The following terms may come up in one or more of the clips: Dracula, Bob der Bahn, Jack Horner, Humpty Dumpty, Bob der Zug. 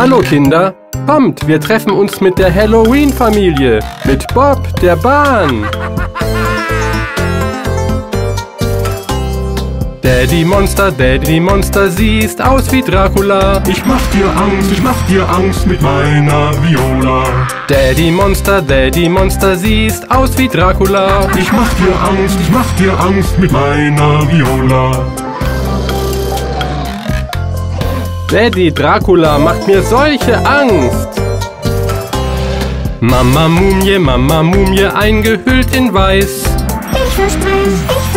Hallo Kinder, kommt, wir treffen uns mit der Halloween-Familie, mit Bob der Bahn. Daddy Monster, siehst aus wie Dracula. Ich mach dir Angst mit meiner Viola. Daddy Monster, siehst aus wie Dracula. Ich mach dir Angst mit meiner Viola. Daddy Dracula macht mir solche Angst. Mama Mumie, eingehüllt in Weiß. Ich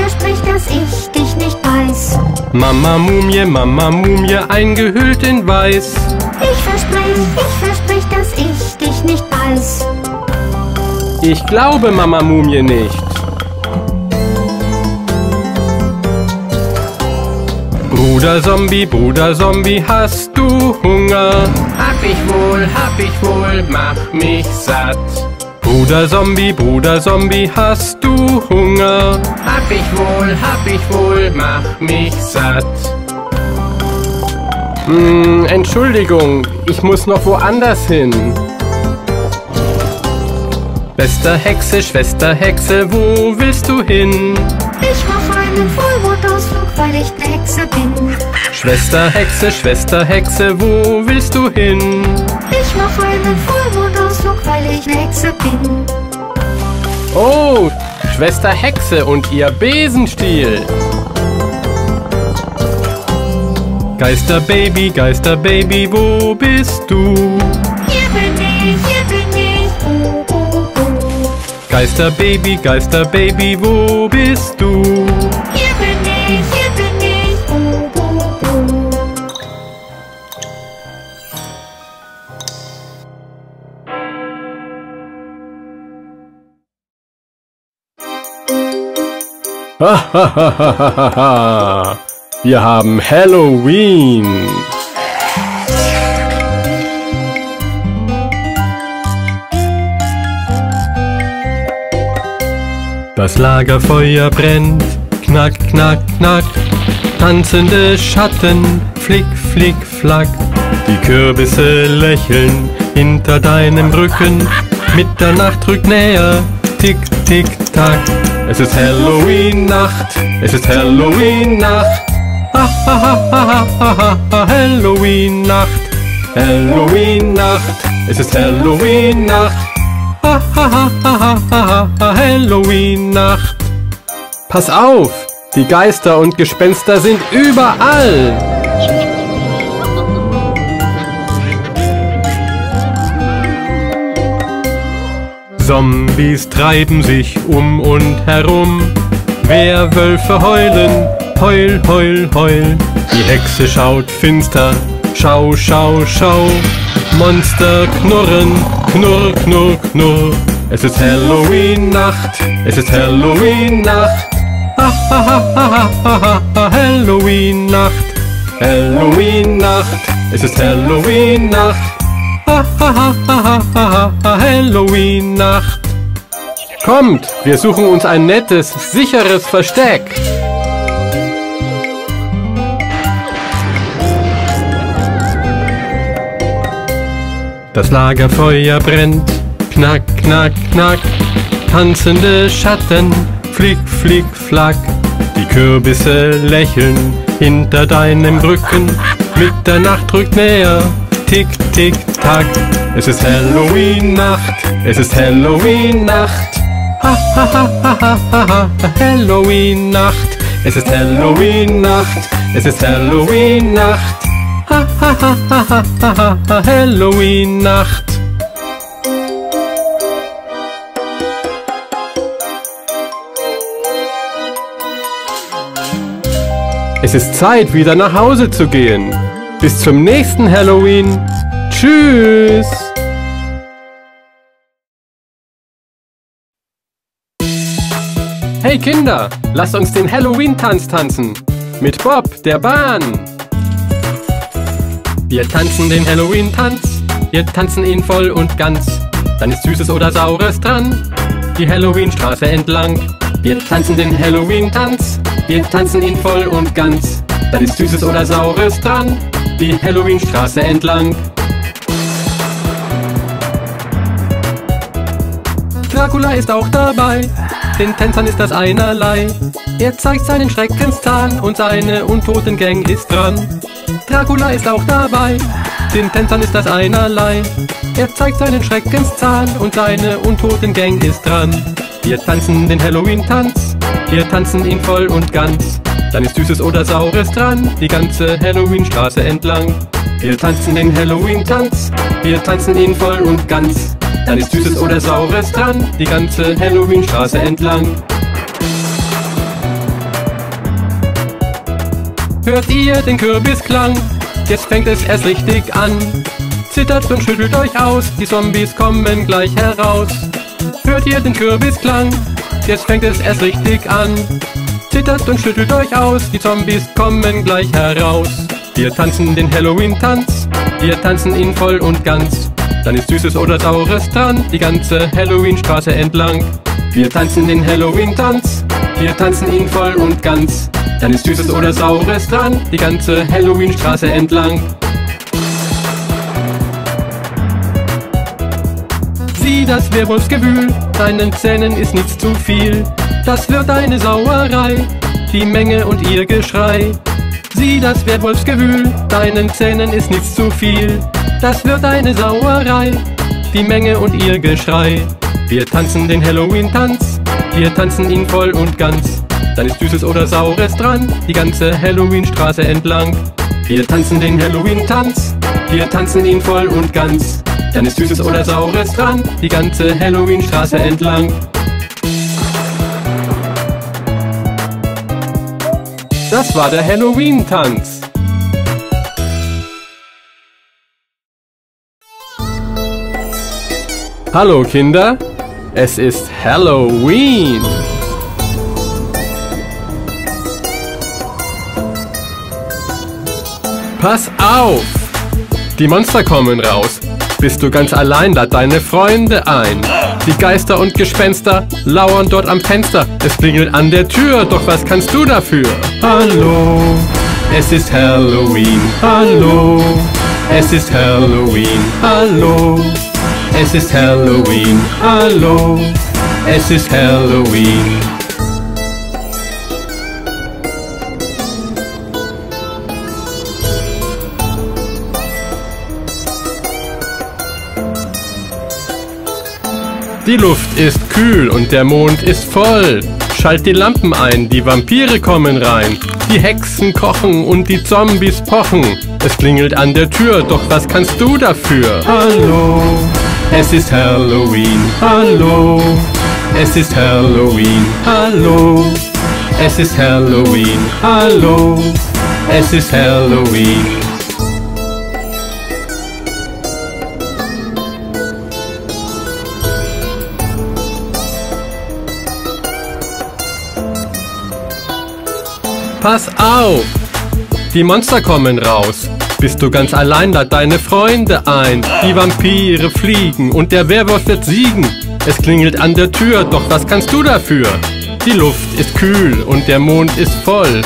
versprich, dass ich dich nicht beiß. Mama Mumie, eingehüllt in Weiß. Ich versprich, dass ich dich nicht beiß. Ich glaube Mama Mumie nicht. Bruder Zombie, hast du Hunger? Hab ich wohl, mach mich satt. Bruder Zombie, hast du Hunger? Hab ich wohl, mach mich satt. Entschuldigung, ich muss noch woanders hin. Schwester Hexe, wo willst du hin? Ich mache einen Vollmondausflug, weil ich eine Hexe bin. Schwester Hexe, wo willst du hin? Ich mache einen Vollmondausflug, weil ich eine Hexe bin. Oh, Schwester Hexe und ihr Besenstiel. Geisterbaby, wo bist du? Hier bin ich, Geisterbaby, wo bist du? Hier bin ich, Ha. Wir haben Halloween. Das Lagerfeuer brennt, knack. Tanzende Schatten, flick, flack. Die Kürbisse lächeln hinter deinem Rücken. Mitternacht rückt näher, tick, tack. Es ist Halloween-Nacht, Halloween-Nacht, es ist Halloween-Nacht. Halloween-Nacht. Pass auf, die Geister und Gespenster sind überall. Zombies treiben sich um und herum. Werwölfe heulen, heul. Die Hexe schaut finster, schau. Monster knurren, knurr. Es ist Halloween-Nacht, Halloween-Nacht, es ist Halloween-Nacht, Halloween-Nacht. Kommt, wir suchen uns ein nettes, sicheres Versteck. Das Lagerfeuer brennt, knack. Tanzende Schatten, flick, flack. Die Kürbisse lächeln hinter deinem Rücken. Mitternacht rückt näher, tick, tack. Es ist Halloween-Nacht, Halloween-Nacht, es ist Halloween-Nacht. Halloween-Nacht. Es ist Zeit, wieder nach Hause zu gehen. Bis zum nächsten Halloween. Tschüss. Hey Kinder, lasst uns den Halloween-Tanz tanzen. Mit Bob der Bahn. Wir tanzen den Halloween-Tanz, wir tanzen ihn voll und ganz. Dann ist Süßes oder Saures dran, die Halloween-Straße entlang. Wir tanzen den Halloween-Tanz, wir tanzen ihn voll und ganz. Dann ist Süßes oder Saures dran, die Halloween-Straße entlang. Dracula ist auch dabei, den Tänzern ist das einerlei. Er zeigt seinen Schreckenszahn und seine untoten Gang ist dran. Dracula ist auch dabei, den Tänzern ist das einerlei. Er zeigt seinen Schreckenszahn und seine untoten Gang ist dran. Wir tanzen den Halloween-Tanz, wir tanzen ihn voll und ganz. Dann ist Süßes oder Saures dran, die ganze Halloween-Straße entlang. Wir tanzen den Halloween-Tanz, wir tanzen ihn voll und ganz. Dann ist Süßes oder Saures dran, die ganze Halloween-Straße entlang. Hört ihr den Kürbisklang? Jetzt fängt es erst richtig an. Zittert und schüttelt euch aus, die Zombies kommen gleich heraus. Hört ihr den Kürbisklang? Jetzt fängt es erst richtig an. Zittert und schüttelt euch aus, die Zombies kommen gleich heraus. Wir tanzen den Halloween-Tanz, wir tanzen ihn voll und ganz. Dann ist Süßes oder Saures dran, die ganze Halloween-Straße entlang. Wir tanzen den Halloween-Tanz, wir tanzen ihn voll und ganz. Dann ist Süßes oder Saures dran, die ganze Halloween-Straße entlang. Sieh das Werwolfsgewühl, deinen Zähnen ist nichts zu viel. Das wird eine Sauerei, die Menge und ihr Geschrei. Sieh das Werwolfsgewühl, deinen Zähnen ist nichts zu viel. Das wird eine Sauerei, die Menge und ihr Geschrei. Wir tanzen den Halloween-Tanz, wir tanzen ihn voll und ganz. Dann ist Süßes oder Saures dran, die ganze Halloween-Straße entlang. Wir tanzen den Halloween-Tanz, wir tanzen ihn voll und ganz. Dann ist Süßes oder Saures dran, die ganze Halloween-Straße entlang. Das war der Halloween-Tanz. Hallo Kinder, es ist Halloween. Pass auf! Die Monster kommen raus. Bist du ganz allein, lad deine Freunde ein. Die Geister und Gespenster lauern dort am Fenster. Es klingelt an der Tür, doch was kannst du dafür? Hallo, es ist Halloween. Hallo, es ist Halloween. Hallo, es ist Halloween. Hallo, es ist Halloween. Die Luft ist kühl und der Mond ist voll. Schalt die Lampen ein, die Vampire kommen rein. Die Hexen kochen und die Zombies pochen. Es klingelt an der Tür, doch was kannst du dafür? Hallo, es ist Halloween. Hallo, es ist Halloween. Hallo, es ist Halloween. Hallo, es ist Halloween. Pass auf! Die Monster kommen raus. Bist du ganz allein, lad deine Freunde ein. Die Vampire fliegen und der Werwolf wird siegen. Es klingelt an der Tür, doch was kannst du dafür? Die Luft ist kühl und der Mond ist voll.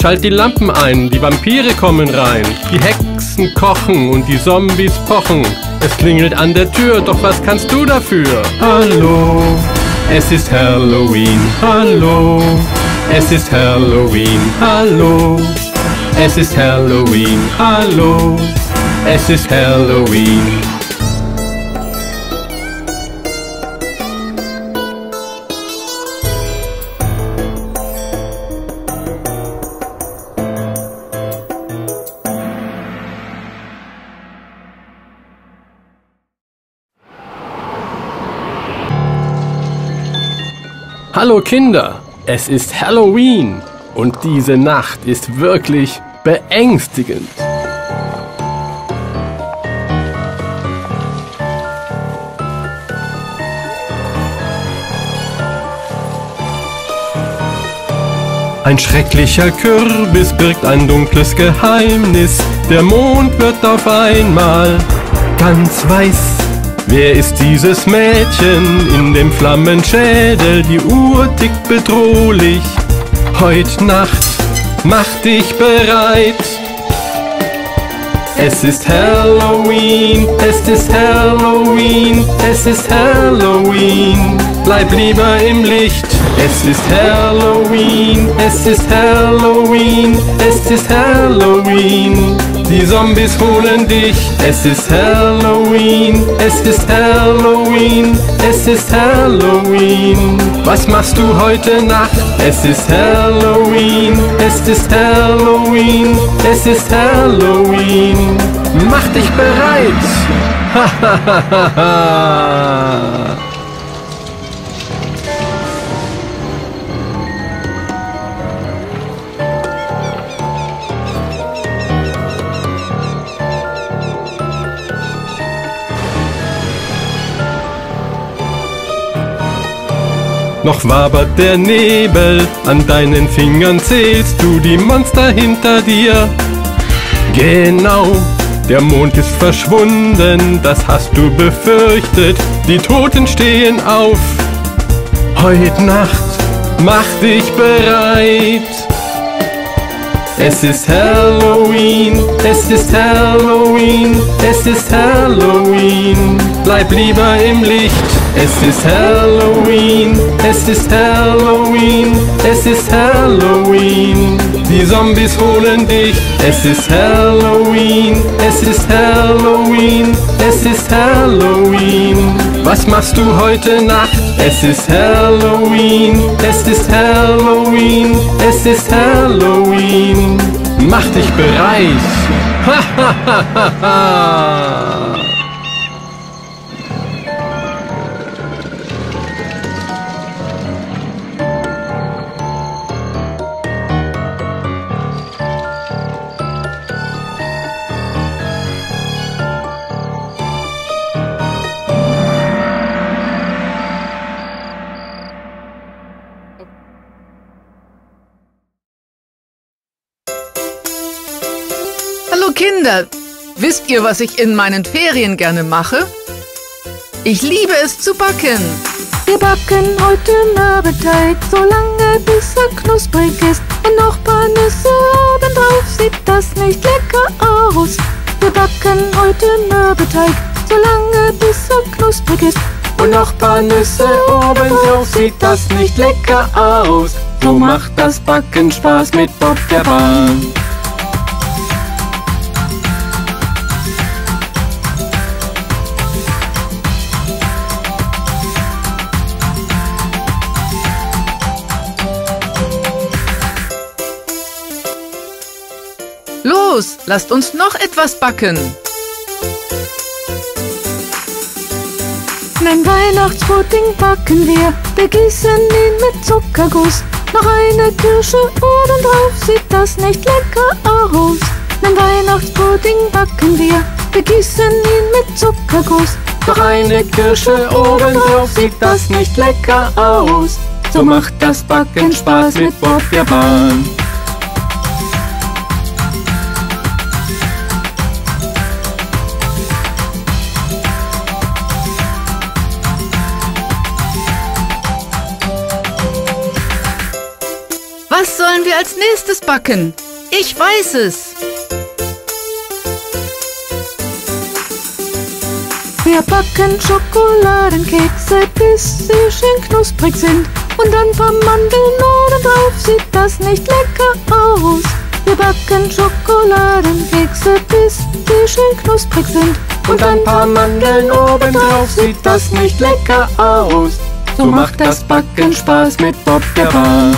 Schalt die Lampen ein, die Vampire kommen rein. Die Hexen kochen und die Zombies pochen. Es klingelt an der Tür, doch was kannst du dafür? Hallo, es ist Halloween. Hallo. Es ist Halloween, hallo, es ist Halloween, hallo, es ist Halloween. Hallo Kinder! Es ist Halloween und diese Nacht ist wirklich beängstigend. Ein schrecklicher Kürbis birgt ein dunkles Geheimnis. Der Mond wird auf einmal ganz weiß. Wer ist dieses Mädchen in dem Flammenschädel? Die Uhr tickt bedrohlich. Heut Nacht, mach dich bereit. Es ist Halloween, es ist Halloween, es ist Halloween. Bleib lieber im Licht. Es ist Halloween, es ist Halloween, es ist Halloween. Die Zombies holen dich. Es ist Halloween, es ist Halloween, es ist Halloween. Was machst du heute Nacht? Es ist Halloween, es ist Halloween, es ist Halloween. Mach dich bereit! Hahaha! Noch wabert der Nebel, an deinen Fingern zählst du die Monster hinter dir. Genau, der Mond ist verschwunden, das hast du befürchtet, die Toten stehen auf. Heut Nacht, mach dich bereit. Es ist Halloween, es ist Halloween, es ist Halloween. Bleib lieber im Licht. Es ist Halloween, es ist Halloween, es ist Halloween. Die Zombies holen dich. Es ist Halloween, es ist Halloween, es ist Halloween. Was machst du heute Nacht? Es ist Halloween, es ist Halloween, es ist Halloween. Mach dich bereit! Hahaha! Kinder, wisst ihr, was ich in meinen Ferien gerne mache? Ich liebe es zu backen. Wir backen heute Mürbeteig, solange bis er knusprig ist. Und noch ein paar Nüsse obendrauf, sieht das nicht lecker aus. Wir backen heute Mürbeteig, solange bis er knusprig ist. Und noch ein paar Nüsse obendrauf, sieht das nicht lecker aus. So macht das Backen Spaß mit Bob der Bahn. Los, lasst uns noch etwas backen. Mein Weihnachtspudding backen wir, begießen ihn mit Zuckerguss. Noch eine Kirsche obendrauf, sieht das nicht lecker aus. Mein Weihnachtspudding backen wir, begießen ihn mit Zuckerguss. Noch eine Kirsche obendrauf, sieht das nicht lecker aus. So macht das Backen Spaß mit Bob der Bahn. Was sollen wir als nächstes backen? Ich weiß es! Wir backen Schokoladenkekse, bis sie schön knusprig sind. Und dann paar Mandeln obendrauf, sieht das nicht lecker aus. Wir backen Schokoladenkekse, bis sie schön knusprig sind. Und dann paar Mandeln obendrauf, sieht das nicht lecker aus. So macht das Backen Spaß mit Bob der Bahn.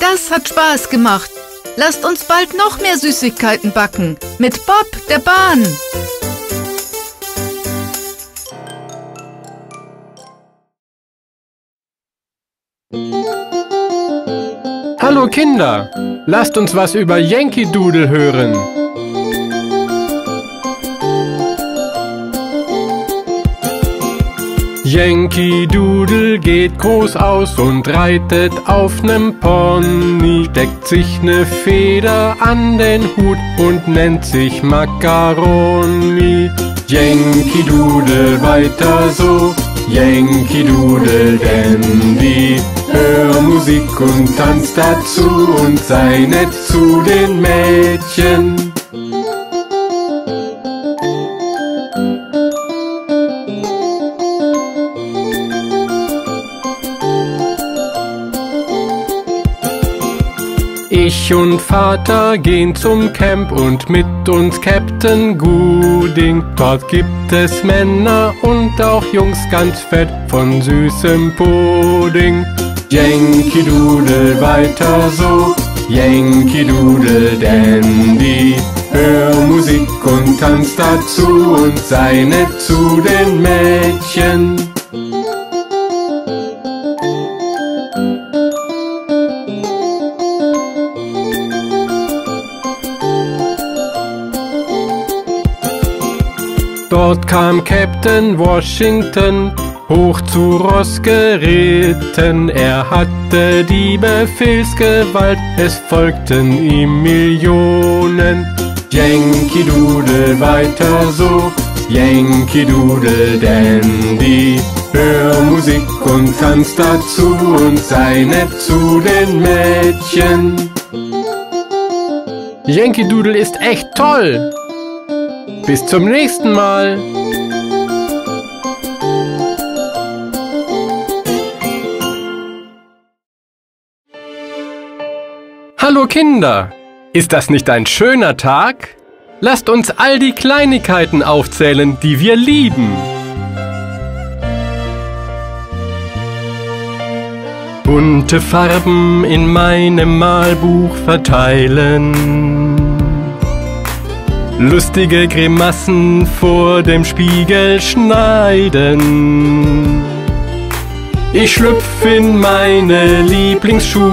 Das hat Spaß gemacht. Lasst uns bald noch mehr Süßigkeiten backen. Mit Bob der Bahn. Hallo Kinder, lasst uns was über Yankee Doodle hören. Yankee Doodle geht groß aus und reitet auf nem Pony. Steckt sich ne Feder an den Hut und nennt sich Macaroni. Yankee Doodle, weiter so, Yankee Doodle Dandy. Hör Musik und tanz dazu und sei nett zu den Mädchen. Ich und Vater gehen zum Camp und mit uns Captain Gooding. Dort gibt es Männer und auch Jungs ganz fett von süßem Pudding. Yankee Doodle, weiter so, Yankee Doodle Dandy. Hör Musik und tanz dazu und sei nett zu den Mädchen. Dort kam Captain Washington hoch zu Ross geritten. Er hatte die Befehlsgewalt, es folgten ihm Millionen. Yankee Doodle, weiter so, Yankee Doodle Dandy. Hör Musik und tanz dazu und sei nett zu den Mädchen. Yankee Doodle ist echt toll! Bis zum nächsten Mal! Hallo Kinder! Ist das nicht ein schöner Tag? Lasst uns all die Kleinigkeiten aufzählen, die wir lieben. Bunte Farben in meinem Malbuch verteilen. Lustige Grimassen vor dem Spiegel schneiden. Ich schlüpf in meine Lieblingsschuh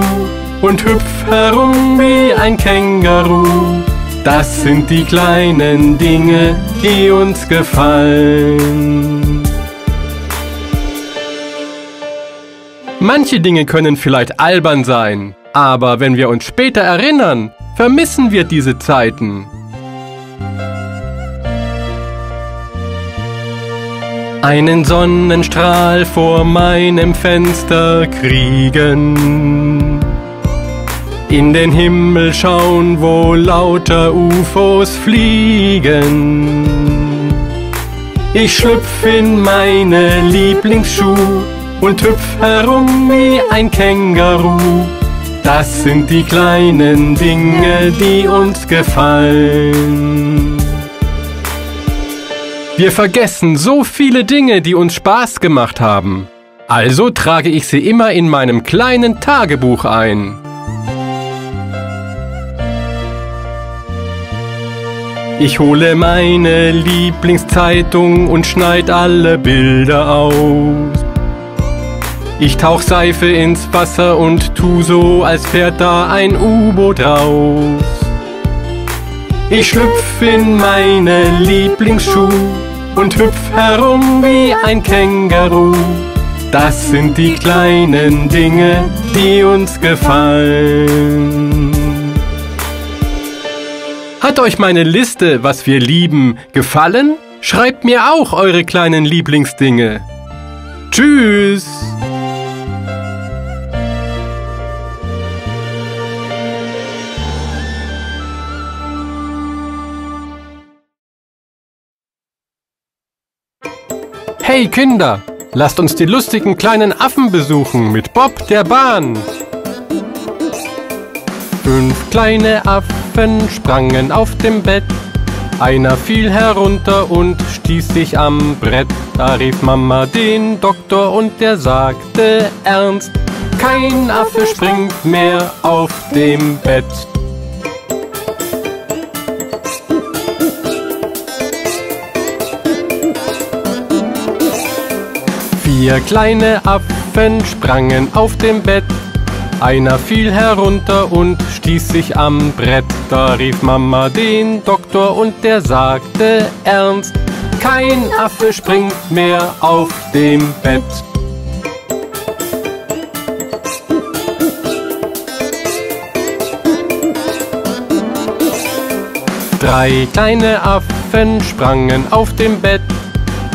und hüpf herum wie ein Känguru. Das sind die kleinen Dinge, die uns gefallen. Manche Dinge können vielleicht albern sein, aber wenn wir uns später erinnern, vermissen wir diese Zeiten. Einen Sonnenstrahl vor meinem Fenster kriegen. In den Himmel schauen, wo lauter UFOs fliegen. Ich schlüpf in meine Lieblingsschuhe und hüpf herum wie ein Känguru. Das sind die kleinen Dinge, die uns gefallen. Wir vergessen so viele Dinge, die uns Spaß gemacht haben. Also trage ich sie immer in meinem kleinen Tagebuch ein. Ich hole meine Lieblingszeitung und schneide alle Bilder aus. Ich tauche Seife ins Wasser und tu so, als fährt da ein U-Boot raus. Ich schlüpf in meine Lieblingsschuhe und hüpf herum wie ein Känguru. Das sind die kleinen Dinge, die uns gefallen. Hat euch meine Liste, was wir lieben, gefallen? Schreibt mir auch eure kleinen Lieblingsdinge. Tschüss! Hey Kinder, lasst uns die lustigen kleinen Affen besuchen mit Bob der Bahn. 5 kleine Affen sprangen auf dem Bett. Einer fiel herunter und stieß sich am Brett. Da rief Mama den Doktor und der sagte ernst: Kein Affe springt mehr auf dem Bett. Vier kleine Affen sprangen auf dem Bett. Einer fiel herunter und stieß sich am Brett. Da rief Mama den Doktor und der sagte ernst: Kein Affe springt mehr auf dem Bett. Drei kleine Affen sprangen auf dem Bett.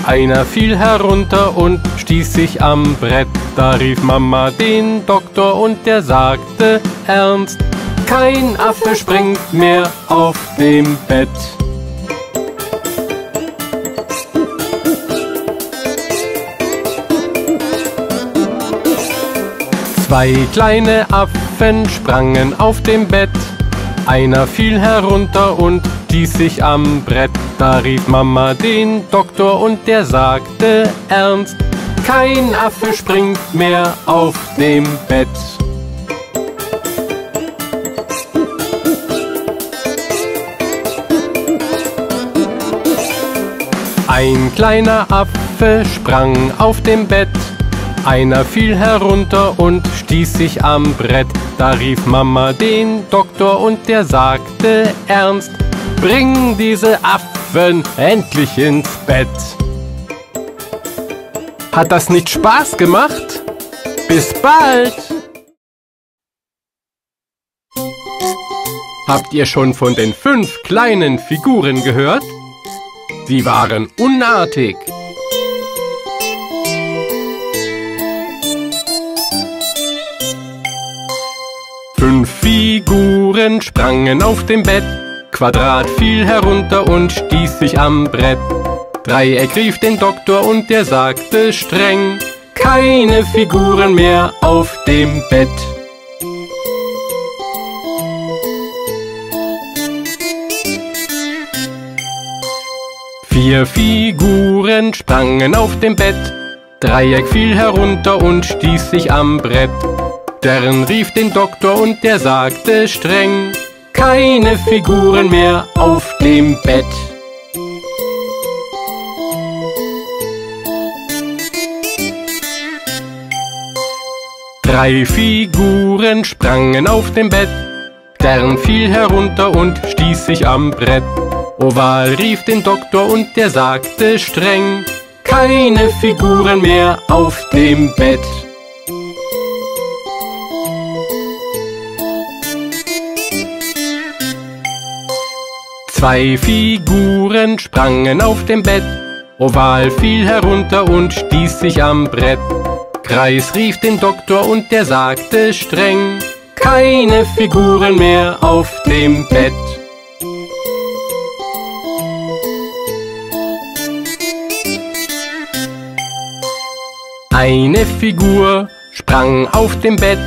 Einer fiel herunter und stieß sich am Brett. Da rief Mama den Doktor und der sagte ernst: Kein Affe springt mehr auf dem Bett. Zwei kleine Affen sprangen auf dem Bett. Einer fiel herunter und stieß sich am Brett. Da rief Mama den Doktor und der sagte ernst: Kein Affe springt mehr auf dem Bett. Ein kleiner Affe sprang auf dem Bett. Einer fiel herunter und stieß sich am Brett. Da rief Mama den Doktor und der sagte ernst: Bring diese Affen endlich ins Bett. Hat das nicht Spaß gemacht? Bis bald! Habt ihr schon von den 5 kleinen Figuren gehört? Sie waren unartig. Fünf Figuren sprangen auf dem Bett. Quadrat fiel herunter und stieß sich am Brett. Dreieck rief den Doktor und der sagte streng: Keine Figuren mehr auf dem Bett. Vier Figuren sprangen auf dem Bett. Dreieck fiel herunter und stieß sich am Brett. Stern rief den Doktor und der sagte streng: Keine Figuren mehr auf dem Bett. Drei Figuren sprangen auf dem Bett. Stern fiel herunter und stieß sich am Brett. Oval rief den Doktor und der sagte streng: Keine Figuren mehr auf dem Bett. Zwei Figuren sprangen auf dem Bett. Oval fiel herunter und stieß sich am Brett. Kreis rief den Doktor und der sagte streng: Keine Figuren mehr auf dem Bett. Eine Figur sprang auf dem Bett.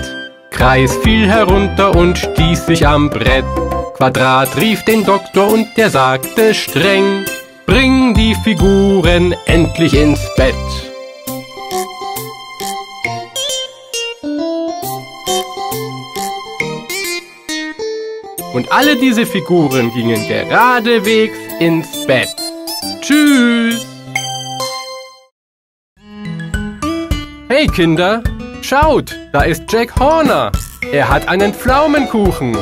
Kreis fiel herunter und stieß sich am Brett. Quadrat rief den Doktor und der sagte streng: Bring die Figuren endlich ins Bett. Und alle diese Figuren gingen geradewegs ins Bett. Tschüss! Hey Kinder, schaut, da ist Jack Horner. Er hat einen Pflaumenkuchen.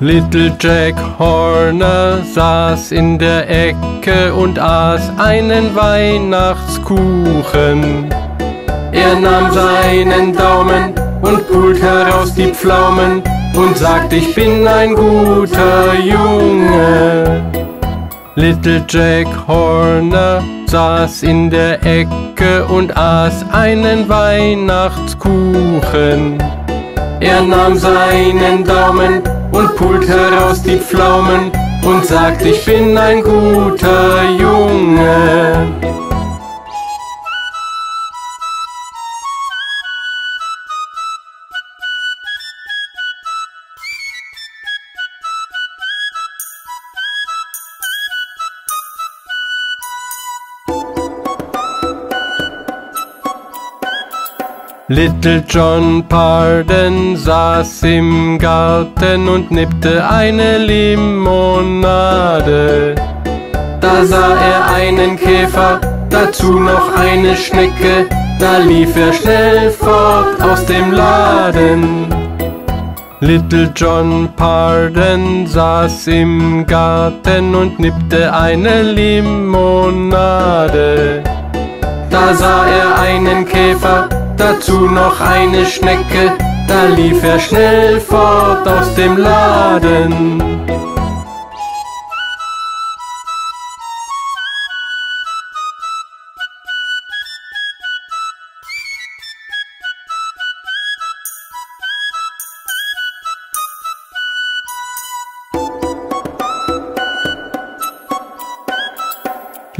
Little Jack Horner saß in der Ecke und aß einen Weihnachtskuchen. Er nahm seinen Daumen und holte heraus die Pflaumen und sagt: Ich bin ein guter Junge. Little Jack Horner saß in der Ecke und aß einen Weihnachtskuchen. Er nahm seinen Daumen und pult heraus die Pflaumen und sagt: Ich bin ein guter Junge. Little John Pardon saß im Garten und nippte eine Limonade. Da sah er einen Käfer, dazu noch eine Schnecke. Da lief er schnell fort aus dem Laden. Little John Pardon saß im Garten und nippte eine Limonade. Da sah er einen Käfer, dazu noch eine Schnecke, da lief er schnell fort aus dem Laden.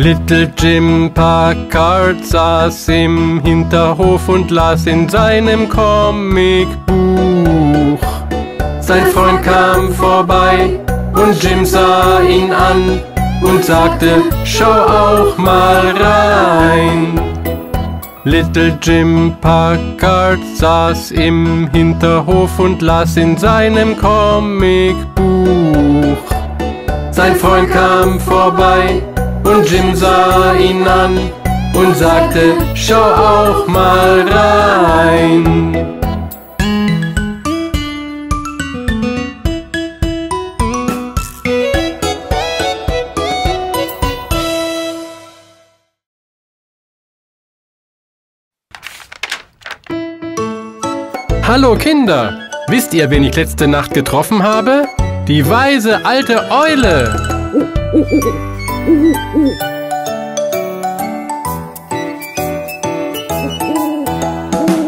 Little Jim Packard saß im Hinterhof und las in seinem Comicbuch. Sein Freund kam vorbei und Jim sah ihn an und sagte, schau auch mal rein. Little Jim Packard saß im Hinterhof und las in seinem Comicbuch. Sein Freund kam vorbei und Jim sah ihn an und sagte, schau auch mal rein. Hallo Kinder! Wisst ihr, wen ich letzte Nacht getroffen habe? Die weise alte Eule!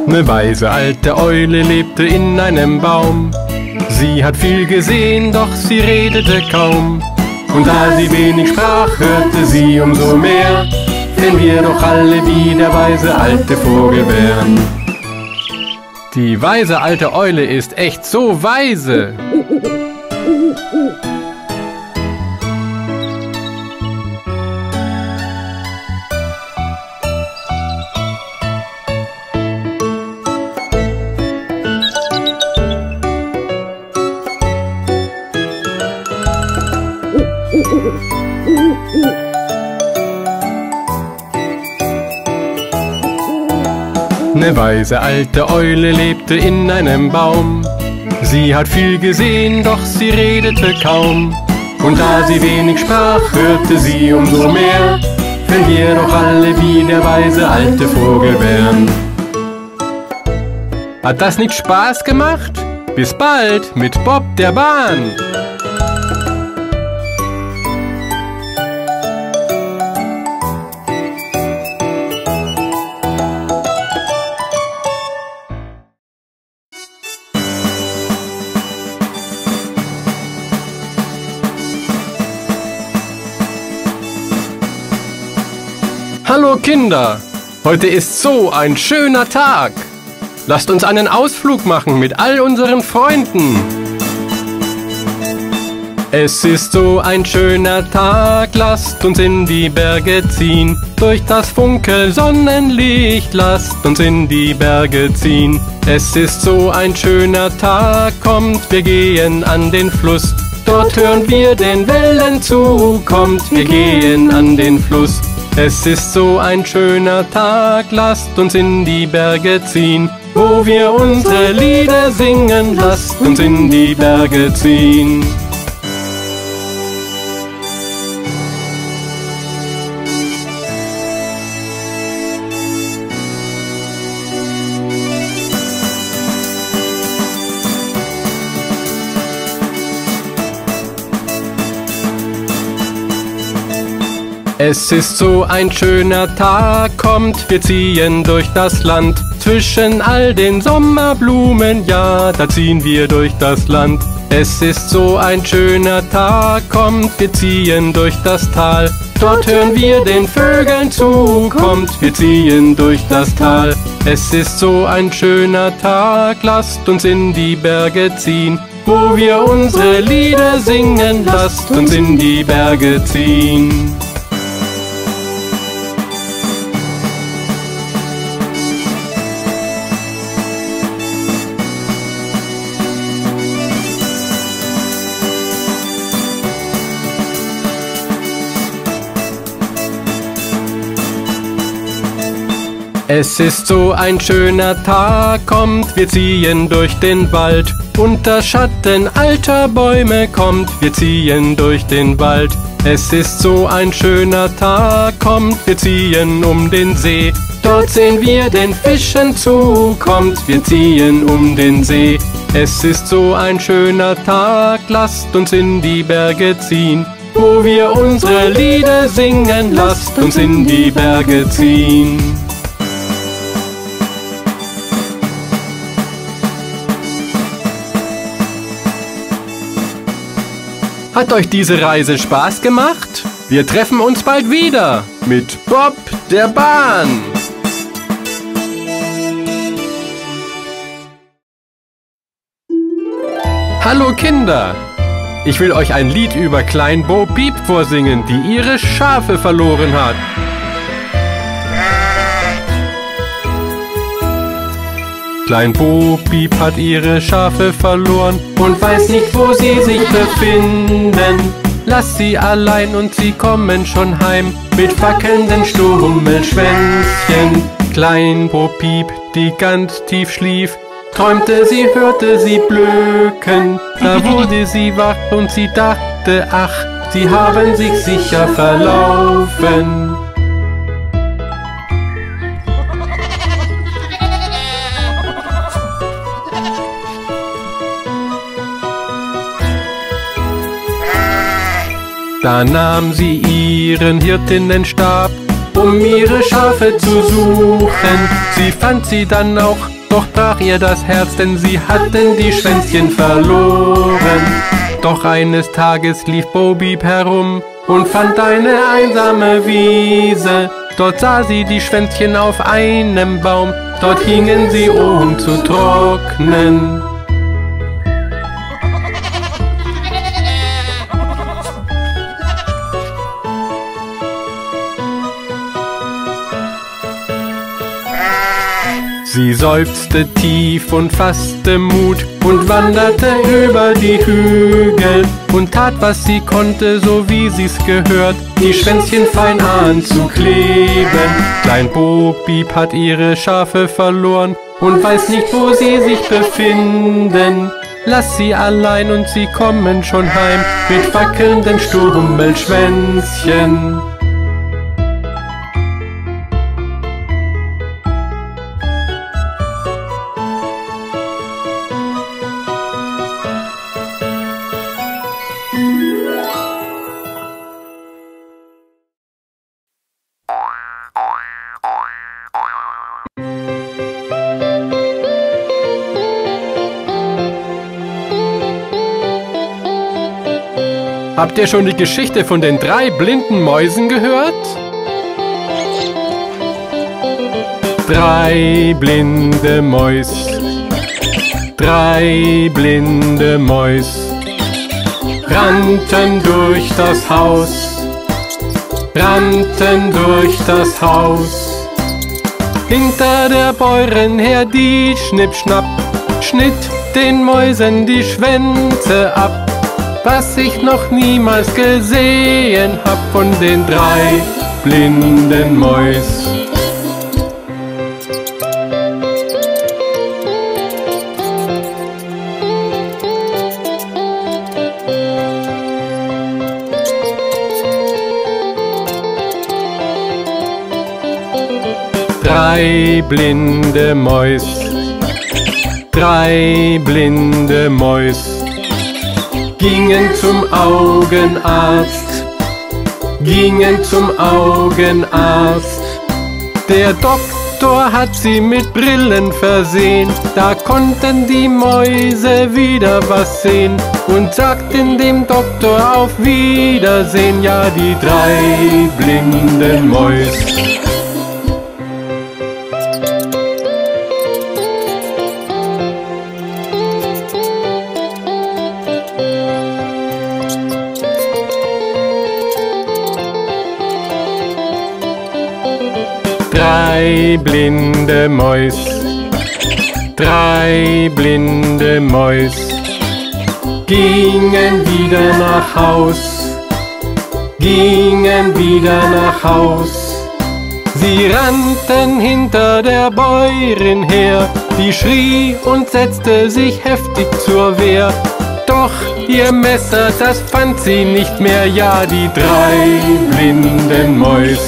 Eine weise alte Eule lebte in einem Baum. Sie hat viel gesehen, doch sie redete kaum. Und da sie wenig sprach, hörte sie umso mehr, wenn wir doch alle wie der weise alte Vogel wären. Die weise alte Eule ist echt so weise. Eine weise alte Eule lebte in einem Baum. Sie hat viel gesehen, doch sie redete kaum. Und da sie wenig sprach, hörte sie umso mehr, wenn wir doch alle wie der weise alte Vogel wären. Hat das nicht Spaß gemacht? Bis bald mit Bob der Bahn! Hallo Kinder, heute ist so ein schöner Tag. Lasst uns einen Ausflug machen mit all unseren Freunden. Es ist so ein schöner Tag, lasst uns in die Berge ziehen. Durch das Funke-Sonnenlicht, lasst uns in die Berge ziehen. Es ist so ein schöner Tag, kommt, wir gehen an den Fluss. Dort hören wir den Wellen zu, kommt, wir gehen an den Fluss. Es ist so ein schöner Tag, lasst uns in die Berge ziehen, wo wir unsere Lieder singen, lasst uns in die Berge ziehen. Es ist so ein schöner Tag, kommt, wir ziehen durch das Land. Zwischen all den Sommerblumen, ja, da ziehen wir durch das Land. Es ist so ein schöner Tag, kommt, wir ziehen durch das Tal. Dort hören wir den Vögeln zu, kommt, wir ziehen durch das Tal. Es ist so ein schöner Tag, lasst uns in die Berge ziehen, wo wir unsere Lieder singen, lasst uns in die Berge ziehen. Es ist so ein schöner Tag, kommt, wir ziehen durch den Wald. Unter Schatten alter Bäume kommt, wir ziehen durch den Wald. Es ist so ein schöner Tag, kommt, wir ziehen um den See. Dort sehen wir den Fischen zu, kommt, wir ziehen um den See. Es ist so ein schöner Tag, lasst uns in die Berge ziehen. Wo wir unsere Lieder singen, lasst uns in die Berge ziehen. Hat euch diese Reise Spaß gemacht? Wir treffen uns bald wieder mit Bob der Bahn. Hallo Kinder! Ich will euch ein Lied über Klein Bo Peep vorsingen, die ihre Schafe verloren hat. Klein Bo Peep hat ihre Schafe verloren und weiß nicht, wo sie sich befinden. Lass sie allein und sie kommen schon heim mit wackelnden Stummelschwänzchen. Klein Bo Peep, die ganz tief schlief, träumte sie, hörte sie blöken. Da wurde sie wach und sie dachte, ach, sie haben sich sicher verlaufen. Da nahm sie ihren Hirtinnenstab, um ihre Schafe zu suchen. Sie fand sie dann auch, doch brach ihr das Herz, denn sie hatten die Schwänzchen verloren. Doch eines Tages lief Bo Peep herum und fand eine einsame Wiese. Dort sah sie die Schwänzchen auf einem Baum, dort hingen sie, um zu trocknen. Sie seufzte tief und fasste Mut und wanderte über die Hügel und tat, was sie konnte, so wie sie's gehört, die Schwänzchen fein anzukleben. Klein Bo Peep hat ihre Schafe verloren und weiß nicht, wo sie sich befinden. Lass sie allein und sie kommen schon heim mit wackelnden Stummelschwänzchen. Habt ihr schon die Geschichte von den 3 blinden Mäusen gehört? 3 blinde Mäus, 3 blinde Mäus rannten durch das Haus, rannten durch das Haus. Hinter der Bäuerin her die Schnippschnapp, schnitt den Mäusen die Schwänze ab. Was ich noch niemals gesehen hab von den 3 blinden Mäus. Drei blinde Mäus, 3 blinde Mäus gingen zum Augenarzt, gingen zum Augenarzt. Der Doktor hat sie mit Brillen versehen, da konnten die Mäuse wieder was sehen und sagten dem Doktor auf Wiedersehen, ja die 3 blinden Mäus. Drei blinde Mäus, 3 blinde Mäus gingen wieder nach Haus, gingen wieder nach Haus. Sie rannten hinter der Bäuerin her, Sie schrie und setzte sich heftig zur Wehr. Doch ihr Messer, das fand sie nicht mehr. Ja, die drei blinden Mäus.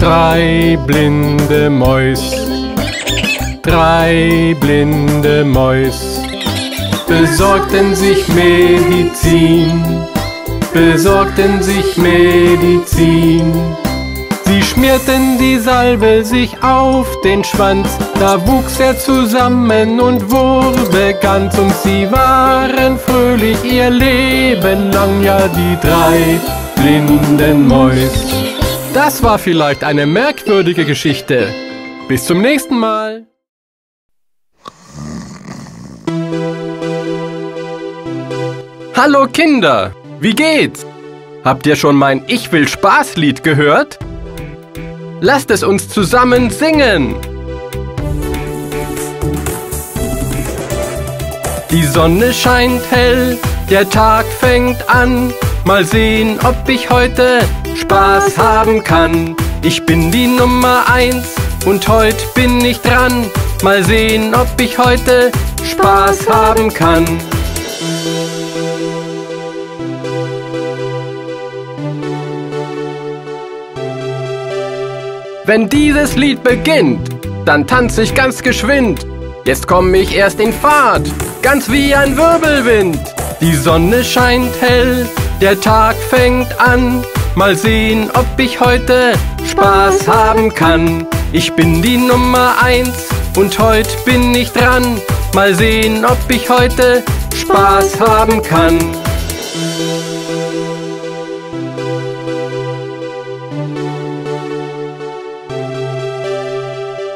Drei blinde Mäus, drei blinde Mäus, besorgten sich Medizin, besorgten sich Medizin. Sie schmierten die Salbe sich auf den Schwanz, da wuchs er zusammen und wurde ganz. Und sie waren fröhlich ihr Leben lang, ja die drei blinden Mäus. Das war vielleicht eine merkwürdige Geschichte. Bis zum nächsten Mal. Hallo Kinder, wie geht's? Habt ihr schon mein Ich will Spaß-Lied gehört? Lasst es uns zusammen singen. Die Sonne scheint hell, der Tag fängt an. Mal sehen, ob ich heute Spaß haben kann. Ich bin die Nummer 1 und heute bin ich dran. Mal sehen, ob ich heute Spaß haben kann. Wenn dieses Lied beginnt, dann tanze ich ganz geschwind. Jetzt komme ich erst in Fahrt, ganz wie ein Wirbelwind. Die Sonne scheint hell, der Tag fängt an. Mal sehen, ob ich heute Spaß haben kann. Ich bin die Nummer 1 und heute bin ich dran. Mal sehen, ob ich heute Spaß haben kann.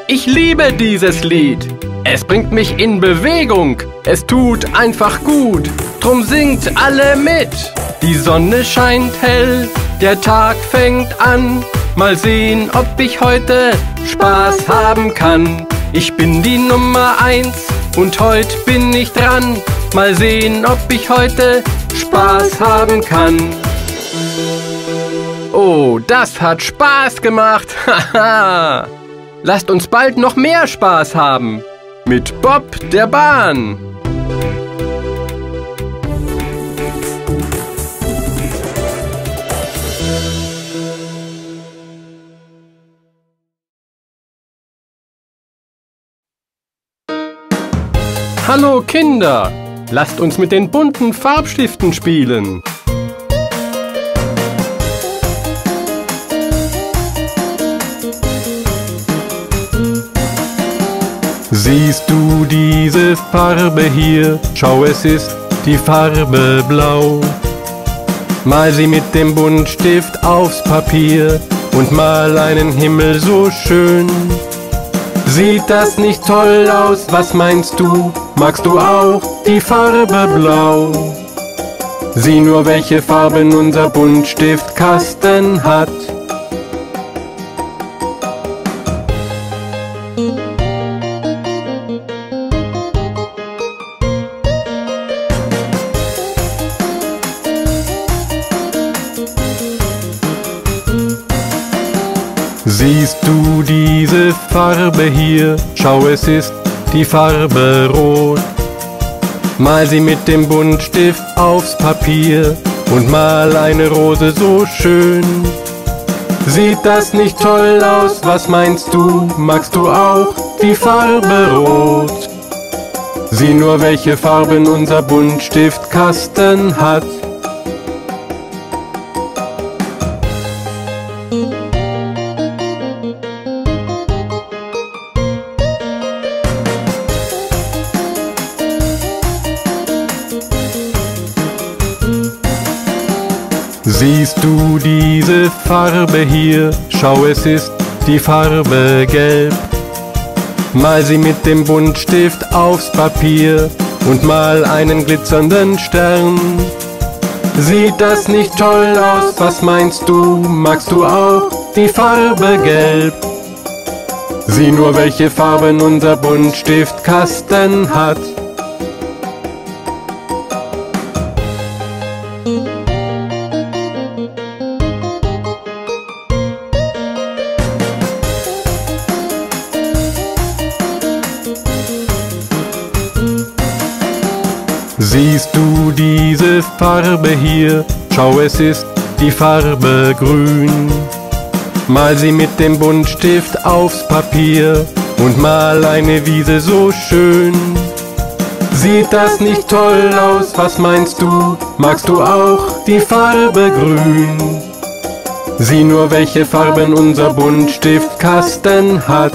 Ich liebe dieses Lied. Es bringt mich in Bewegung. Es tut einfach gut. Drum singt alle mit. Die Sonne scheint hell, der Tag fängt an. Mal sehen, ob ich heute Spaß haben kann. Ich bin die Nummer 1 und heute bin ich dran. Mal sehen, ob ich heute Spaß haben kann. Oh, das hat Spaß gemacht. Haha. Lasst uns bald noch mehr Spaß haben. Mit Bob der Bahn. Hallo Kinder, lasst uns mit den bunten Farbstiften spielen. Siehst du diese Farbe hier? Schau, es ist die Farbe blau. Mal sie mit dem Buntstift aufs Papier und mal einen Himmel so schön. Sieht das nicht toll aus? Was meinst du? Magst du auch die Farbe blau? Sieh nur, welche Farben unser Buntstiftkasten hat. Siehst du diese Farbe hier? Schau, es ist die Farbe rot. Mal sie mit dem Buntstift aufs Papier und mal eine Rose so schön. Sieht das nicht toll aus? Was meinst du? Magst du auch die Farbe rot? Sieh nur, welche Farben unser Buntstiftkasten hat. Siehst du diese Farbe hier? Schau, es ist die Farbe gelb. Mal sie mit dem Buntstift aufs Papier und mal einen glitzernden Stern. Sieht das nicht toll aus? Was meinst du? Magst du auch die Farbe gelb? Sieh nur, welche Farben unser Buntstiftkasten hat. Siehst du diese Farbe hier? Schau, es ist die Farbe grün. Mal sie mit dem Buntstift aufs Papier und mal eine Wiese so schön. Sieht das nicht toll aus? Was meinst du? Magst du auch die Farbe grün? Sieh nur, welche Farben unser Buntstiftkasten hat.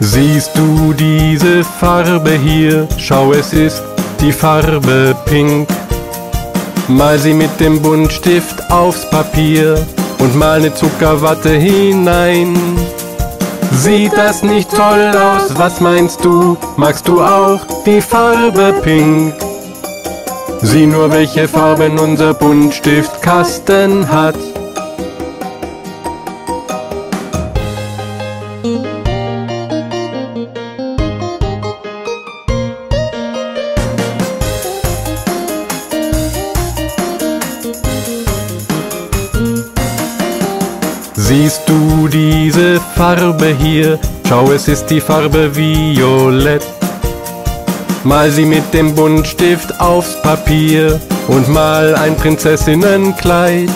Siehst du diese Farbe hier? Schau, es ist die Farbe Pink. Mal sie mit dem Buntstift aufs Papier und mal eine Zuckerwatte hinein. Sieht das nicht toll aus? Was meinst du? Magst du auch die Farbe Pink? Sieh nur, welche Farben unser Buntstiftkasten hat. Siehst du diese Farbe hier? Schau, es ist die Farbe Violett. Mal sie mit dem Buntstift aufs Papier und mal ein Prinzessinnenkleid.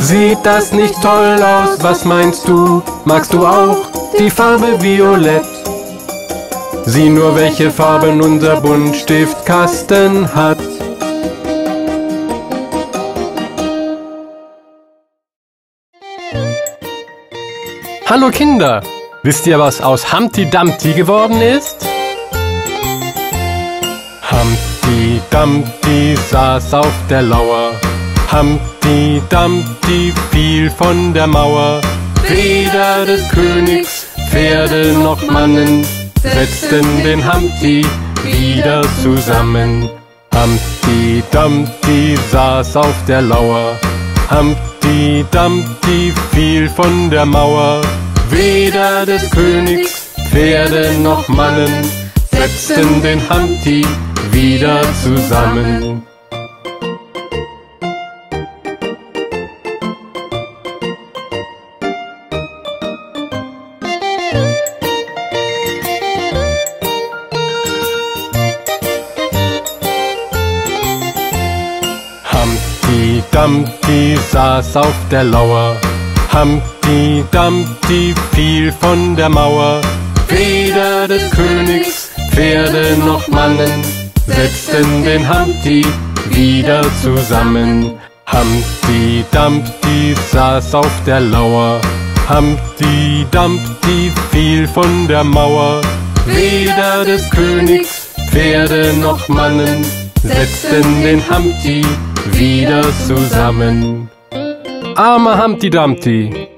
Sieht das nicht toll aus? Was meinst du? Magst du auch die Farbe Violett? Sieh nur, welche Farben unser Buntstiftkasten hat. Hallo Kinder! Wisst ihr, was aus Humpty Dumpty geworden ist? Humpty Dumpty saß auf der Lauer. Humpty Dumpty fiel von der Mauer. Weder des Königs, Pferde noch Mannen setzten den Humpty wieder zusammen. Humpty Dumpty saß auf der Lauer. Humpty Dumpty fiel von der Mauer. Weder des Königs, Pferde noch Mannen setzten den Humpty wieder zusammen. Humpty Dumpty saß auf der Lauer. Humpty Dumpty fiel von der Mauer. Weder des Königs, Pferde noch Mannen setzten den Humpty wieder zusammen. Humpty Dumpty saß auf der Lauer. Humpty Dumpty fiel von der Mauer. Weder des Königs, Pferde noch Mannen setzten den Humpty wieder zusammen. Armer Humpty Dumpty.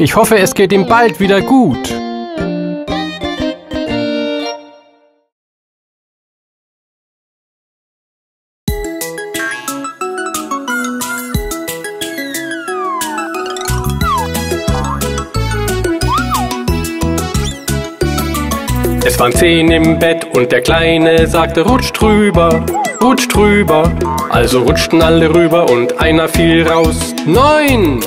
Ich hoffe, es geht ihm bald wieder gut. Es waren 10 im Bett und der Kleine sagte: rutscht drüber, rutscht drüber. Also rutschten alle rüber und einer fiel raus. 9,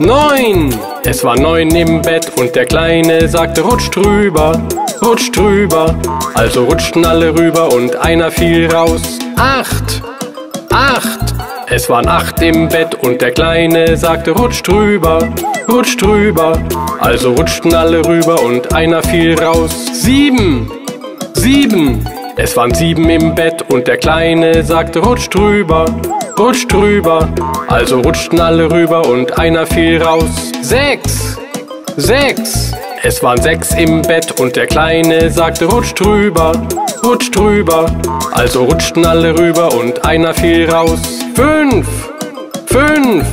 9. Es war 9 im Bett und der Kleine sagte: rutscht drüber, rutscht drüber. Also rutschten alle rüber und einer fiel raus. 8, 8. Es waren 8 im Bett und der Kleine sagte: rutscht drüber, rutscht drüber. Also rutschten alle rüber und einer fiel raus. 7, 7. Es waren 7 im Bett und der Kleine sagte: rutscht drüber, rutscht drüber. Also rutschten alle rüber und einer fiel raus. 6, 6. Es waren 6 im Bett und der Kleine sagte: rutscht drüber, rutscht drüber. Also rutschten alle rüber und einer fiel raus. 5, 5.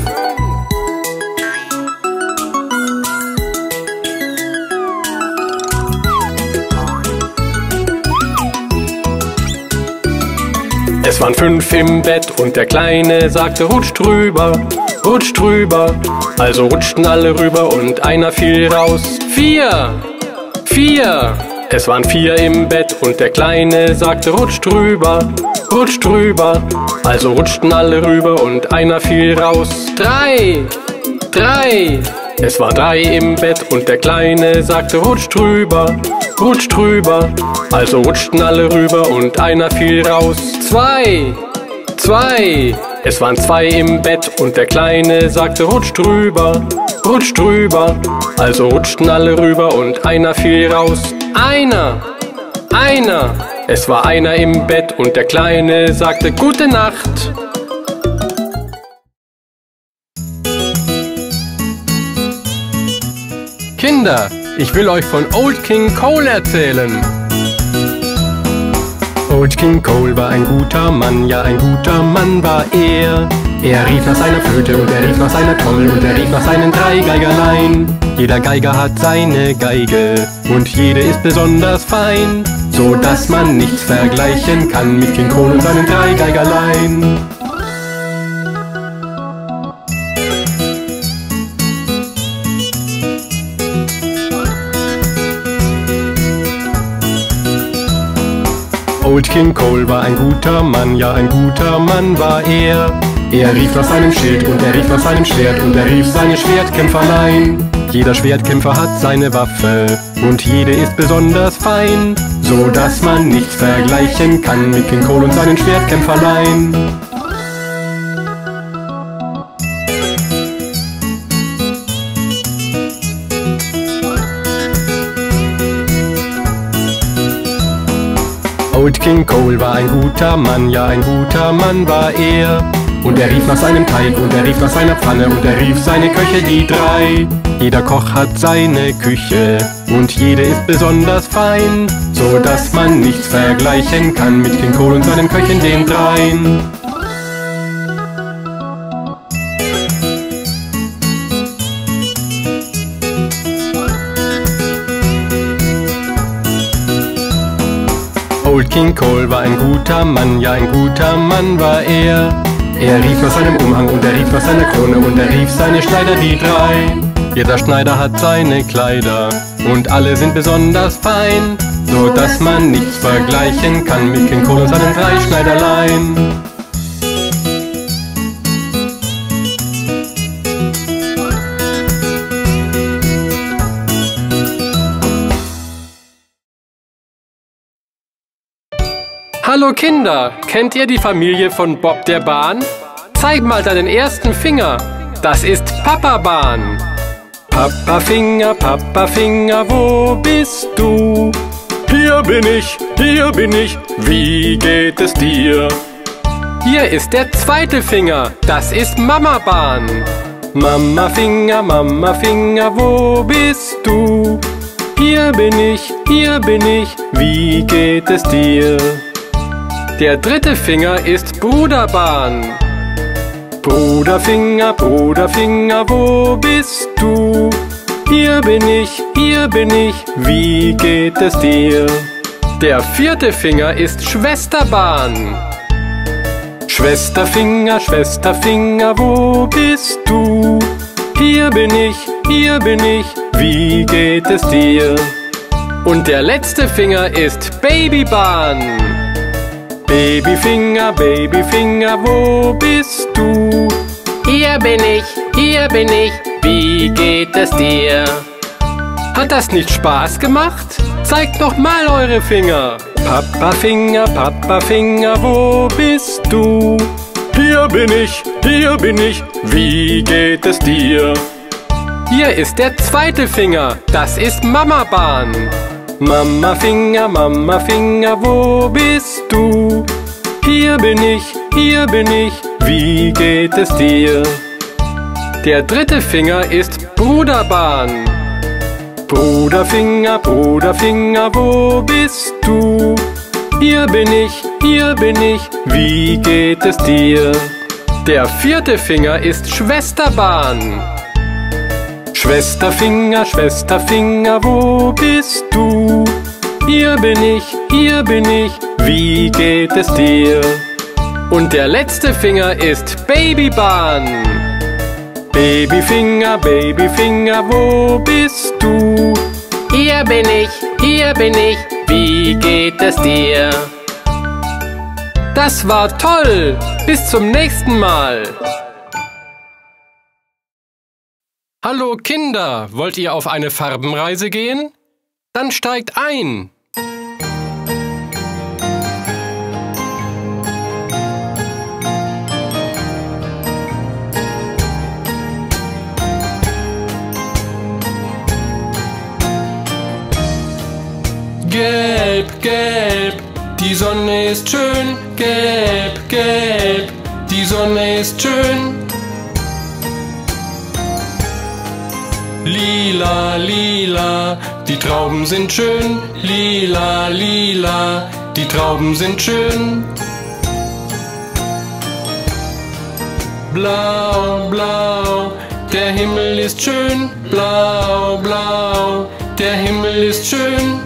Es waren 5 im Bett und der Kleine sagte, rutscht rüber, rutscht rüber. Also rutschten alle rüber und einer fiel raus. 4, 4. Es waren 4 im Bett und der Kleine sagte, rutscht rüber, rutscht rüber. Also rutschten alle rüber und einer fiel raus. 3, 3. Es waren 3 im Bett und der Kleine sagte, rutscht rüber, rutscht rüber. Also rutschten alle rüber und einer fiel raus. 2, 2. Es waren 2 im Bett und der Kleine sagte, rutscht rüber, rutscht rüber. Also rutschten alle rüber und einer fiel raus. 1, 1. Es war 1er im Bett und der Kleine sagte, gute Nacht. Kinder, ich will euch von Old King Cole erzählen. Old King Cole war ein guter Mann, ja ein guter Mann war er. Er rief nach seiner Flöte und er rief nach seiner Trommel und er rief nach seinen 3 Geigerlein. Jeder Geiger hat seine Geige und jede ist besonders fein, so dass man nichts vergleichen kann mit King Cole und seinen 3 Geigerlein. Old King Cole war ein guter Mann, ja ein guter Mann war er. Er rief nach seinem Schild und er rief nach seinem Schwert und er rief seine Schwertkämpferlein. Jeder Schwertkämpfer hat seine Waffe und jede ist besonders fein, so dass man nichts vergleichen kann mit King Cole und seinen Schwertkämpferlein. Old King Cole war ein guter Mann, ja ein guter Mann war er. Und er rief nach seinem Teig und er rief nach seiner Pfanne und er rief seine Köche die 3. Jeder Koch hat seine Küche und jede ist besonders fein, so dass man nichts vergleichen kann mit King Cole und seinen Köchen den 3. Old King Cole war ein guter Mann, ja ein guter Mann war er. Er rief nach seinem Umhang und er rief nach seiner Krone und er rief seine Schneider die 3. Jeder Schneider hat seine Kleider und alle sind besonders fein, so dass man nichts vergleichen kann mit King Cole und seinen 3 Schneiderlein. Hallo Kinder, kennt ihr die Familie von Bob der Bahn? Zeig mal deinen ersten Finger, das ist Papa Bahn. Papa Finger, wo bist du? Hier bin ich, wie geht es dir? Hier ist der zweite Finger, das ist Mama Bahn. Mama Finger, wo bist du? Hier bin ich, wie geht es dir? Der dritte Finger ist Bruderbahn. Bruderfinger, wo bist du? Hier bin ich, wie geht es dir? Der vierte Finger ist Schwesterbahn. Schwesterfinger, wo bist du? Hier bin ich, wie geht es dir? Und der letzte Finger ist Babybahn. Babyfinger, wo bist du? Hier bin ich, wie geht es dir? Hat das nicht Spaß gemacht? Zeigt doch mal eure Finger! Papa Finger, wo bist du? Hier bin ich, wie geht es dir? Hier ist der zweite Finger, das ist Mama Bahn. Mama Finger, wo bist du? Hier bin ich, wie geht es dir? Der dritte Finger ist Bruderbahn. Bruderfinger, wo bist du? Hier bin ich, wie geht es dir? Der vierte Finger ist Schwesterbahn. Schwesterfinger, wo bist du? Hier bin ich, wie geht es dir? Und der letzte Finger ist Babybahn. Babyfinger, Babyfinger, wo bist du? Hier bin ich, wie geht es dir? Das war toll! Bis zum nächsten Mal! Hallo Kinder! Wollt ihr auf eine Farbenreise gehen? Dann steigt ein! Gelb, gelb! Die Sonne ist schön, gelb, gelb, die Sonne ist schön. Lila, lila, die Trauben sind schön, lila, lila, die Trauben sind schön. Blau, blau, der Himmel ist schön, blau, blau, der Himmel ist schön.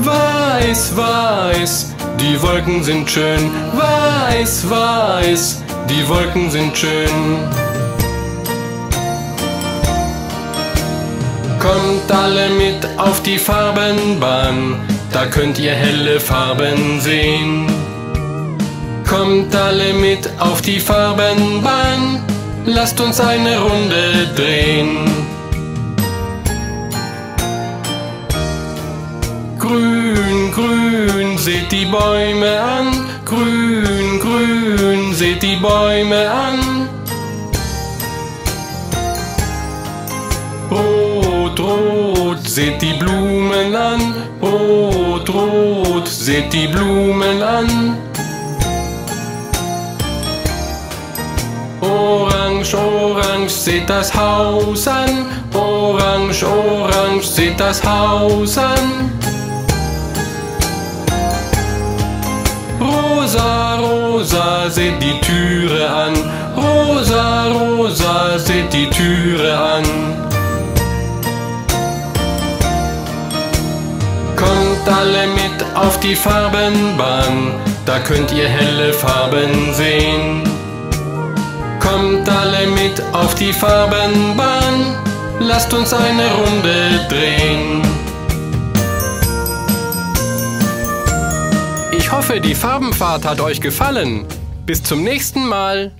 Weiß, weiß, die Wolken sind schön. Weiß, weiß, die Wolken sind schön. Kommt alle mit auf die Farbenbahn, da könnt ihr helle Farben sehen. Kommt alle mit auf die Farbenbahn, lasst uns eine Runde drehen. Grün, grün, seht die Bäume an. Grün, grün, seht die Bäume an. Rot, rot, seht die Blumen an. Rot, rot, seht die Blumen an. Orange, orange, seht das Haus an. Orange, orange, seht das Haus an. Rosa, rosa, seht die Türe an. Rosa, rosa, seht die Türe an. Kommt alle mit auf die Farbenbahn, da könnt ihr helle Farben sehen. Kommt alle mit auf die Farbenbahn, lasst uns eine Runde drehen. Ich hoffe, die Farbenfahrt hat euch gefallen. Bis zum nächsten Mal.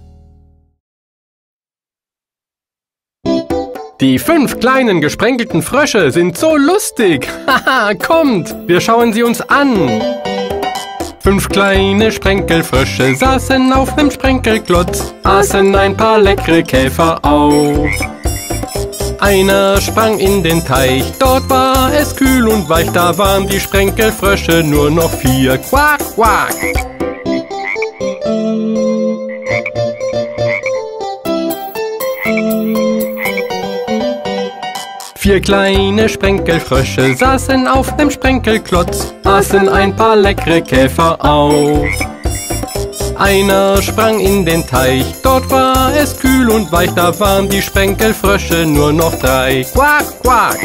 Die 5 kleinen gesprenkelten Frösche sind so lustig. Haha, kommt, wir schauen sie uns an. 5 kleine Sprenkelfrösche saßen auf dem Sprenkelklotz, aßen ein paar leckere Käfer auf. Einer sprang in den Teich, dort war es kühl und weich, da waren die Sprenkelfrösche nur noch 4. Quack, quack! Vier kleine Sprenkelfrösche saßen auf dem Sprenkelklotz, aßen ein paar leckere Käfer auf. Einer sprang in den Teich, dort war es kühl und weich, da waren die Sprenkelfrösche nur noch 3. Quack, quack!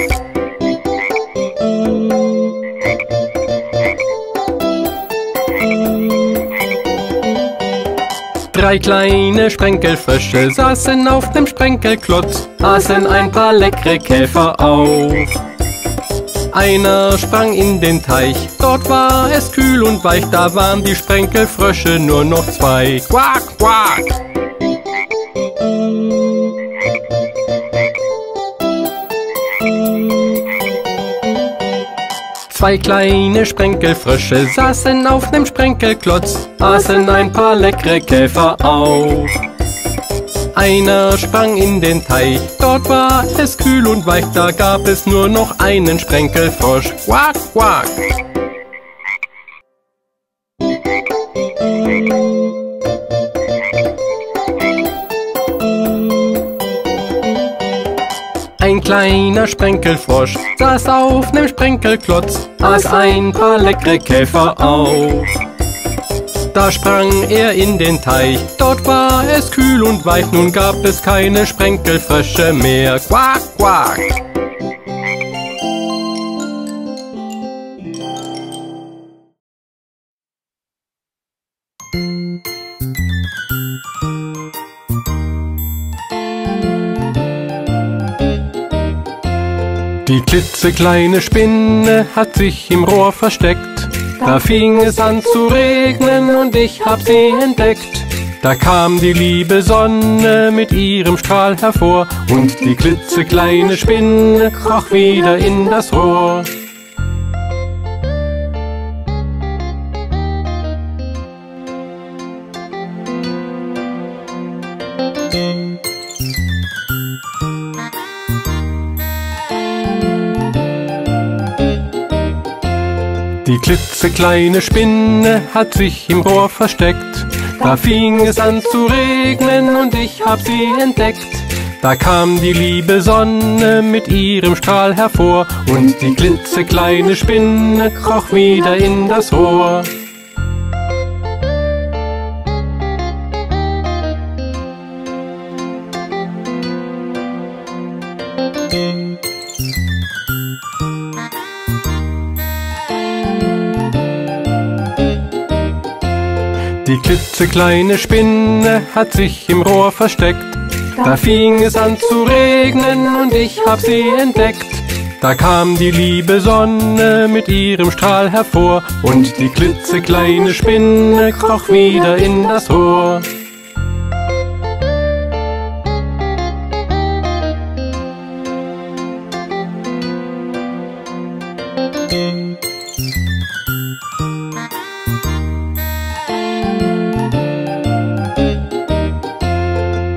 Drei kleine Sprenkelfrösche saßen auf dem Sprenkelklotz, aßen ein paar leckere Käfer auf. Einer sprang in den Teich, dort war es kühl und weich, da waren die Sprenkelfrösche nur noch 2. Quack, quack! Zwei kleine Sprenkelfrösche saßen auf dem Sprenkelklotz, aßen ein paar leckere Käfer auf. Einer sprang in den Teich, dort war es kühl und weich, da gab es nur noch einen Sprenkelfrosch. Quack, quack! Ein kleiner Sprenkelfrosch saß auf nem Sprenkelklotz, aß ein paar leckere Käfer auf. Da sprang er in den Teich, dort war es kühl und weich, nun gab es keine Sprenkelfrösche mehr. Quack, quack! Die klitzekleine Spinne hat sich im Rohr versteckt. Da fing es an zu regnen und ich hab sie entdeckt. Da kam die liebe Sonne mit ihrem Strahl hervor und die klitzekleine Spinne kroch wieder in das Rohr. Die klitzekleine Spinne hat sich im Rohr versteckt. Da fing es an zu regnen und ich hab sie entdeckt. Da kam die liebe Sonne mit ihrem Strahl hervor und die klitzekleine Spinne kroch wieder in das Rohr. Die klitzekleine Spinne hat sich im Rohr versteckt. Da fing es an zu regnen und ich hab sie entdeckt. Da kam die liebe Sonne mit ihrem Strahl hervor und die klitzekleine Spinne kroch wieder in das Rohr.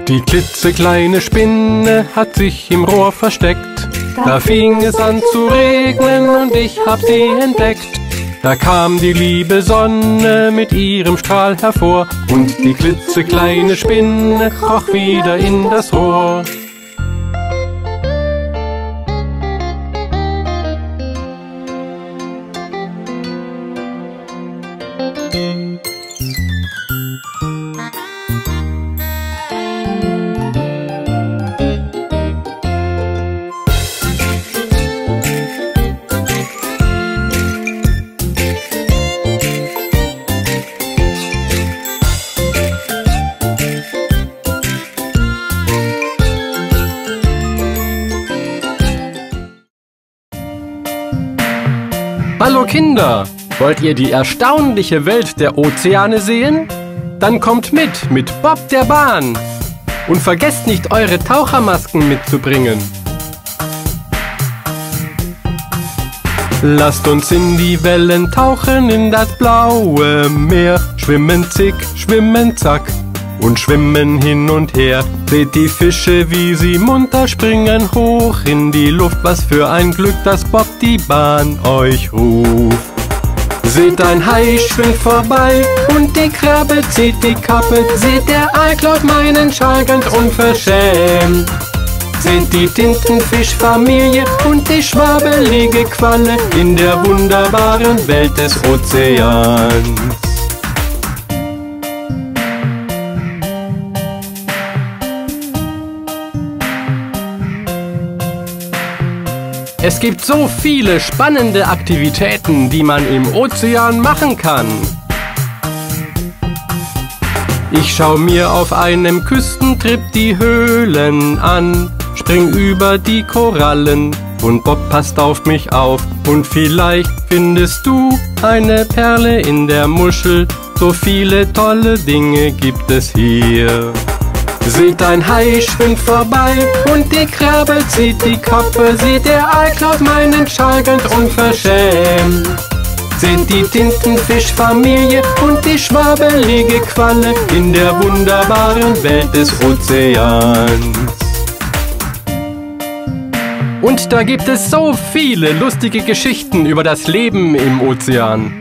Die klitzekleine Spinne hat sich im Rohr versteckt. Da fing es an zu regnen und ich hab sie entdeckt. Da kam die liebe Sonne mit ihrem Strahl hervor und die klitzekleine Spinne kroch wieder in das Rohr. Hallo Kinder! Wollt ihr die erstaunliche Welt der Ozeane sehen? Dann kommt mit Bob der Bahn! Und vergesst nicht, eure Tauchermasken mitzubringen! Lasst uns in die Wellen tauchen, in das blaue Meer. Schwimmen zick, schwimmen zack und schwimmen hin und her. Seht die Fische, wie sie munter springen, hoch in die Luft. Was für ein Glück, dass Bob die Bahn euch ruft. Seht, ein Hai schwimmt vorbei und die Krabbe zieht die Kappe. Seht, der Aalklaut meinen Schal ganz unverschämt. Seht die Tintenfischfamilie und die schwabbelige Qualle in der wunderbaren Welt des Ozeans. Es gibt so viele spannende Aktivitäten, die man im Ozean machen kann. Ich schau mir auf einem Küstentrip die Höhlen an, spring über die Korallen und Bob passt auf mich auf. Und vielleicht findest du eine Perle in der Muschel, so viele tolle Dinge gibt es hier. Seht, ein Hai schwimmt vorbei und die Krabbe zieht die Kappe. Seht, der Aalklaut meinen Schal ganz unverschämt. Seht die Tintenfischfamilie und die schwabbelige Qualle in der wunderbaren Welt des Ozeans. Und da gibt es so viele lustige Geschichten über das Leben im Ozean.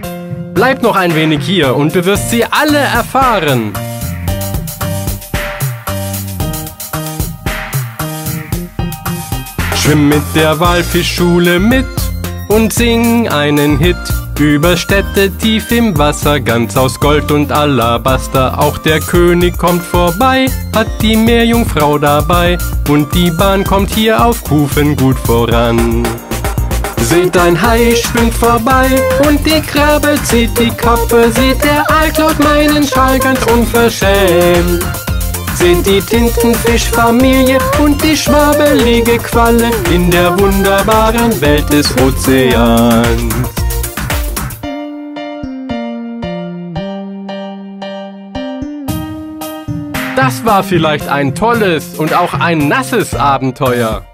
Bleib noch ein wenig hier und du wirst sie alle erfahren. Schwimm mit der Walfischschule mit und sing einen Hit. Über Städte tief im Wasser, ganz aus Gold und Alabaster. Auch der König kommt vorbei, hat die Meerjungfrau dabei. Und die Bahn kommt hier auf Kufen gut voran. Seht, ein Hai schwimmt vorbei und die Krabbe zieht die Kappe. Seht, der Aalklaut meinen Schal ganz unverschämt. seht die Tintenfischfamilie und die schwabbelige Qualle in der wunderbaren Welt des Ozeans. Das war vielleicht ein tolles und auch ein nasses Abenteuer.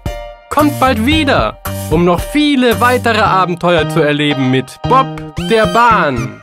Kommt bald wieder, um noch viele weitere Abenteuer zu erleben mit Bob der Bahn.